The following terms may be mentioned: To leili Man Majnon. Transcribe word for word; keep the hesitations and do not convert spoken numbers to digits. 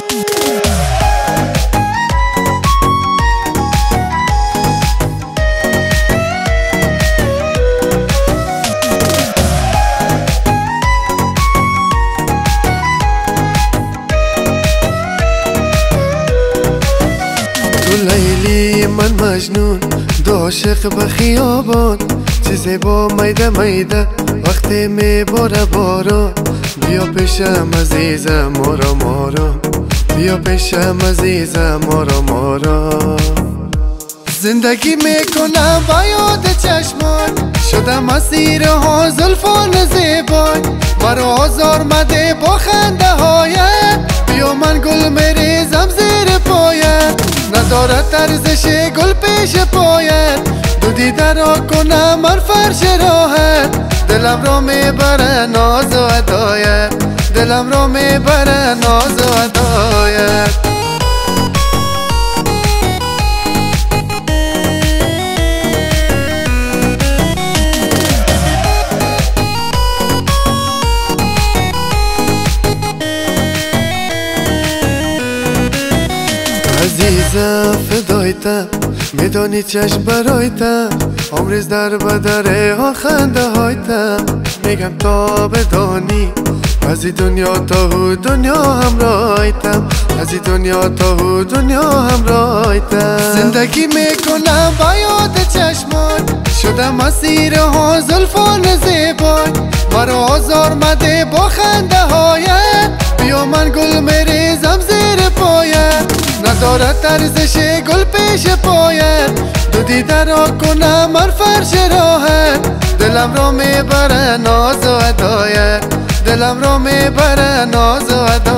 تو لیلی من مجنون دو عاشق به خیابان، چه زیبا میده میده وقتی میباره باران. بیا پیشم عزیزم آرام آرام، بیا پیشم عزیزم آرام آرام. زندگی میکنم با یاد چشمان، شدم اسیر ها زلفان زیبان. مرا آزار مده با خنده هایت، بیا من گل میریزم زیر پایت. ندارد ارزش گل پیش پایت، دو دیده را کنم من فرش راحت. دلم را میبره ناز و عطایت، دلم را میبره ناز و عطایت. عزیزم فدایتم، میدانی چشم برایتم، عمریز در بدره ها خنده هایتم. میگم تا بدانی از این دنیا تا هو دنیا همراهایتم، از این دنیا تا هو دنیا همراهایتم. زندگی میکنم با یاد چشمان، شدم اسیر ها زلفان زیبان. مرا آزار مده با خنده هایت، بیا من گل میریزم زیر پایت. ندارد ارزش گل پیش پایت، دو دیده را کنم من فرش راحت. دلم را میبره ناز و عطایت، دلم را میبره ناز و عطایت.